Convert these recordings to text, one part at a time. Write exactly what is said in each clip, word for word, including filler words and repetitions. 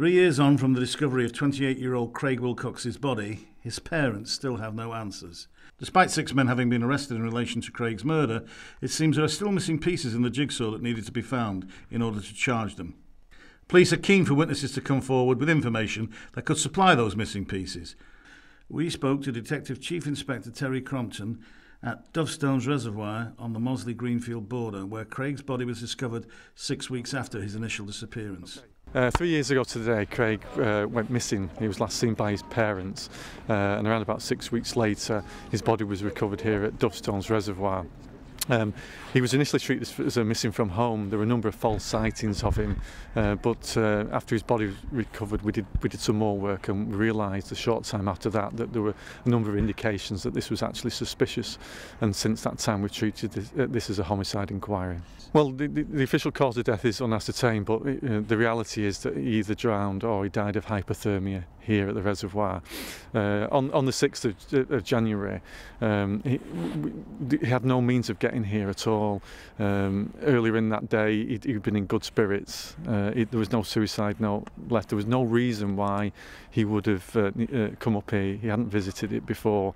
Three years on from the discovery of twenty-eight-year-old Craig Wilcox's body, his parents still have no answers. Despite six men having been arrested in relation to Craig's murder, it seems there are still missing pieces in the jigsaw that needed to be found in order to charge them. Police are keen for witnesses to come forward with information that could supply those missing pieces. We spoke to Detective Chief Inspector Terry Crompton at Dovestones Reservoir on the Mosley Greenfield border, where Craig's body was discovered six weeks after his initial disappearance. Uh, three years ago today, Craig uh, went missing. He was last seen by his parents, uh, and around about six weeks later, his body was recovered here at Dovestones Reservoir. Um, he was initially treated as a missing from home. There were a number of false sightings of him, uh, but uh, after his body was recovered, we did, we did some more work, and we realised a short time after that that there were a number of indications that this was actually suspicious, and since that time we've treated this, uh, this as a homicide inquiry. Well, the, the, the official cause of death is unascertained, but it, uh, the reality is that he either drowned or he died of hypothermia here at the reservoir. Uh, on, on the sixth of January, um, he, he had no means of getting in here at all. Um, earlier in that day he'd, he'd been in good spirits. Uh, it, there was no suicide note left. There was no reason why he would have uh, uh, come up here. He hadn't visited it before,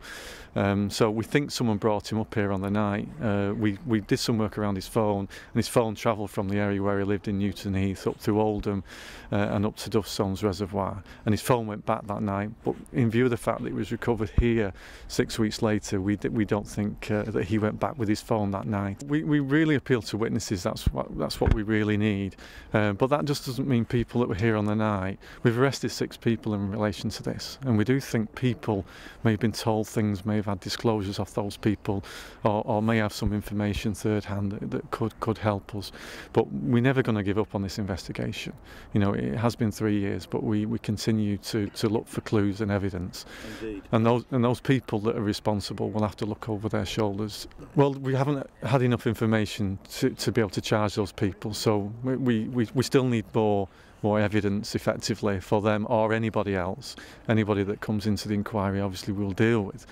um, so we think someone brought him up here on the night. Uh, we, we did some work around his phone, and his phone travelled from the area where he lived in Newton Heath up through Oldham uh, and up to Dovestones Reservoir, and his phone went back that night, but in view of the fact that it was recovered here six weeks later, we, we don't think uh, that he went back with his phone that night. We, we really appeal to witnesses. That's what, that's what we really need. Uh, but that just doesn't mean people that were here on the night. We've arrested six people in relation to this, and we do think people may have been told things, may have had disclosures of those people, or, or may have some information third hand that, that could, could help us. But we're never going to give up on this investigation. You know, it has been three years, but we, we continue to, to look for clues and evidence. Indeed. And those, and those people that are responsible will have to look over their shoulders. Well, we haven't had enough information to, to be able to charge those people, so we, we, we still need more more evidence effectively for them or anybody else. Anybody that comes into the inquiry obviously we'll deal with,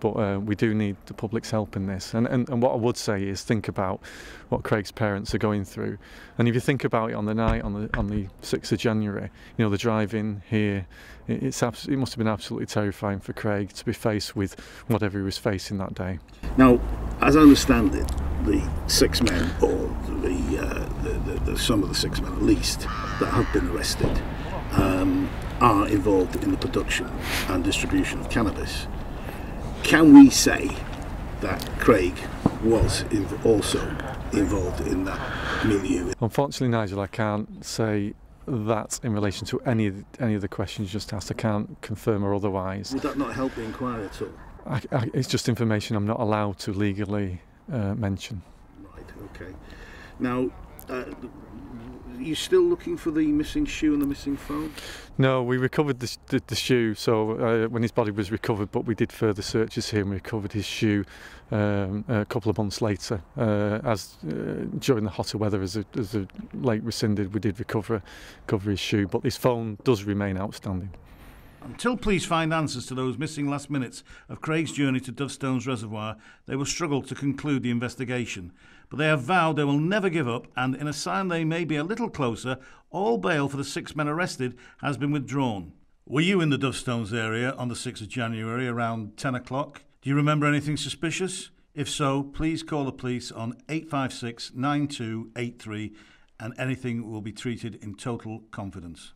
but uh, we do need the public's help in this, and, and, and what I would say is think about what Craig's parents are going through. And if you think about it, on the night on the on the sixth of January, you know, the drive in here, it, it's abs it must have been absolutely terrifying for Craig to be faced with whatever he was facing that day. Now, as I understand it, the six men, or the, uh, the, the, the some of the six men at least, that have been arrested, um, are involved in the production and distribution of cannabis. Can we say that Craig was inv also involved in that milieu? Unfortunately, Nigel, I can't say that in relation to any of the, any of the questions you just asked. I can't confirm or otherwise. Would that not help the inquiry at all? I, I, it's just information I'm not allowed to legally uh, mention. Right, okay. Now, uh, are you still looking for the missing shoe and the missing phone? No, we recovered the, the, the shoe, so uh, when his body was recovered, but we did further searches here and we recovered his shoe um, a couple of months later. Uh, as uh, during the hotter weather, as the, as the lake rescinded, we did recover, recover his shoe, but his phone does remain outstanding. Until police find answers to those missing last minutes of Craig's journey to Dovestones Reservoir, they will struggle to conclude the investigation. But they have vowed they will never give up, and in a sign they may be a little closer, all bail for the six men arrested has been withdrawn. Were you in the Dovestones area on the sixth of January around ten o'clock? Do you remember anything suspicious? If so, please call the police on eight five six, nine two eight three, and anything will be treated in total confidence.